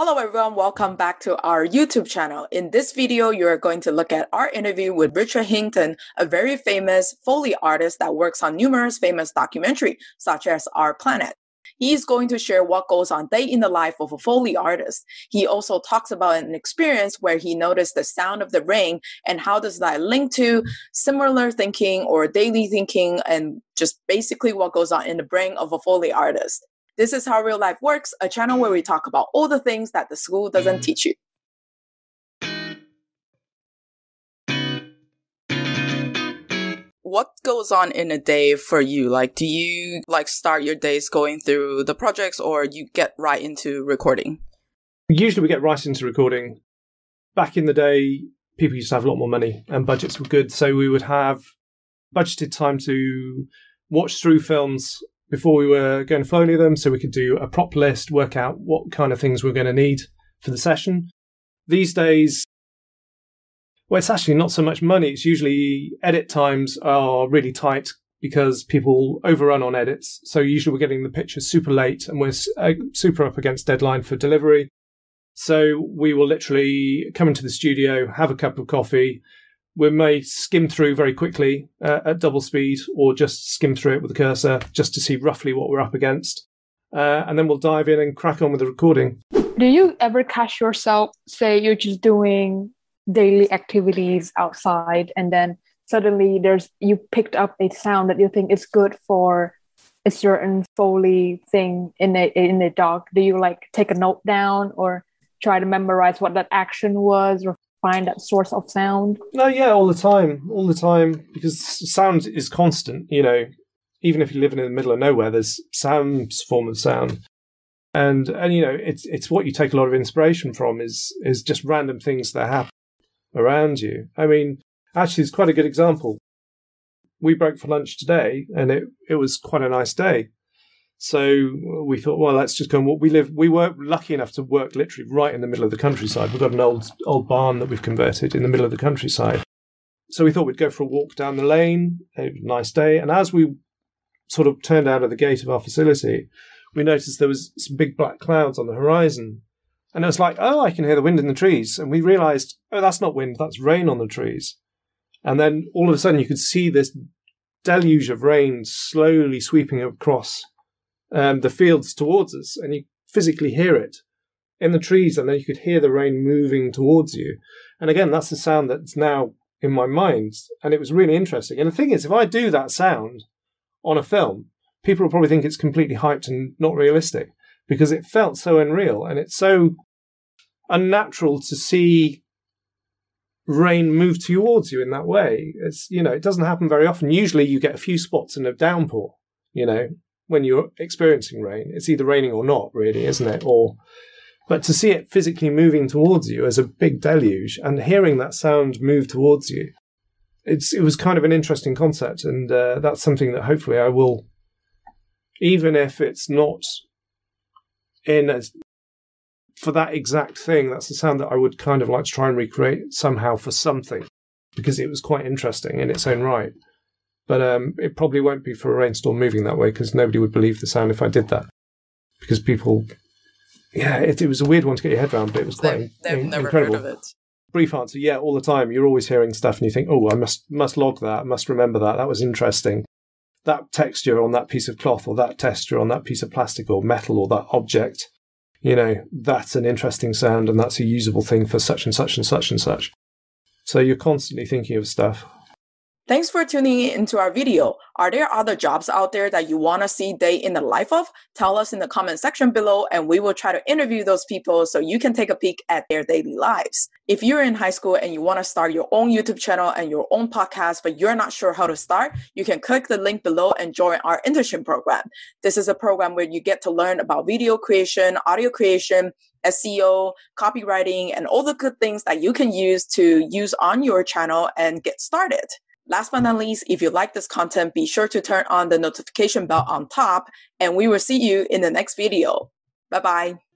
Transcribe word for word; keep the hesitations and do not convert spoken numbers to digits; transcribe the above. Hello everyone, welcome back to our YouTube channel. In this video, you're going to look at our interview with Richard Hinton, a very famous Foley artist that works on numerous famous documentaries, such as Our Planet. He's going to share what goes on day in the life of a Foley artist. He also talks about an experience where he noticed the sound of the rain and how does that link to similar thinking or daily thinking and just basically what goes on in the brain of a Foley artist. This is How Real Life Works, a channel where we talk about all the things that the school doesn't teach you. What goes on in a day for you? Like, do you like start your days going through the projects or you get right into recording? Usually we get right into recording. Back in the day, people used to have a lot more money and budgets were good. So we would have budgeted time to watch through films before we were going to Foley them, so we could do a prop list, work out what kind of things we're going to need for the session. These days, well, it's actually not so much money. It's usually edit times are really tight because people overrun on edits. So usually we're getting the picture super late and we're super up against deadline for delivery. So we will literally come into the studio, have a cup of coffee. We may skim through very quickly uh, at double speed or just skim through it with the cursor just to see roughly what we're up against. Uh, and then we'll dive in and crack on with the recording. Do you ever catch yourself, say you're just doing daily activities outside and then suddenly there's you picked up a sound that you think is good for a certain Foley thing in a, in a dog? Do you like take a note down or try to memorize what that action was or find that source of sound? No, yeah, all the time, all the time, because sound is constant, you know, even if you're living in the middle of nowhere, there's some form of sound. And, and you know, it's it's what you take a lot of inspiration from is, is just random things that happen around you. I mean, actually, it's quite a good example. We broke for lunch today, and it, it was quite a nice day. So we thought, well, let's just go and walk. We live, we were lucky enough to work literally right in the middle of the countryside. We've got an old old barn that we've converted in the middle of the countryside. So we thought we'd go for a walk down the lane. It was a nice day. And as we sort of turned out of the gate of our facility, we noticed there was some big black clouds on the horizon. And it was like, oh, I can hear the wind in the trees. And we realized, oh, that's not wind, that's rain on the trees. And then all of a sudden you could see this deluge of rain slowly sweeping across Um, the fields towards us, and you physically hear it in the trees, and then you could hear the rain moving towards you. And again, that's the sound that's now in my mind, and it was really interesting. And the thing is, if I do that sound on a film, people will probably think it's completely hyped and not realistic, because it felt so unreal, and it's so unnatural to see rain move towards you in that way. It's, you know, it doesn't happen very often. Usually you get a few spots in a downpour, you know, when you're experiencing rain. It's either raining or not, really, isn't it? Or, but to see it physically moving towards you as a big deluge and hearing that sound move towards you, it's it was kind of an interesting concept, and uh, that's something that hopefully I will, even if it's not in as for that exact thing, that's the sound that I would kind of like to try and recreate somehow for something, because it was quite interesting in its own right. But um, it probably won't be for a rainstorm moving that way, because nobody would believe the sound if I did that. Because people, yeah, it, it was a weird one to get your head around, but it was quite they've, they've in, never incredible. Heard of it. Brief answer, yeah, all the time. You're always hearing stuff and you think, oh, I must, must log that, I must remember that, that was interesting. That texture on that piece of cloth, or that texture on that piece of plastic or metal or that object, you know, that's an interesting sound and that's a usable thing for such and such and such and such. So you're constantly thinking of stuff. Thanks for tuning in to our video. Are there other jobs out there that you want to see day in the life of? Tell us in the comment section below and we will try to interview those people so you can take a peek at their daily lives. If you're in high school and you want to start your own YouTube channel and your own podcast, but you're not sure how to start, you can click the link below and join our internship program. This is a program where you get to learn about video creation, audio creation, S E O, copywriting, and all the good things that you can use to use on your channel and get started. Last but not least, if you like this content, be sure to turn on the notification bell on top, and we will see you in the next video. Bye-bye.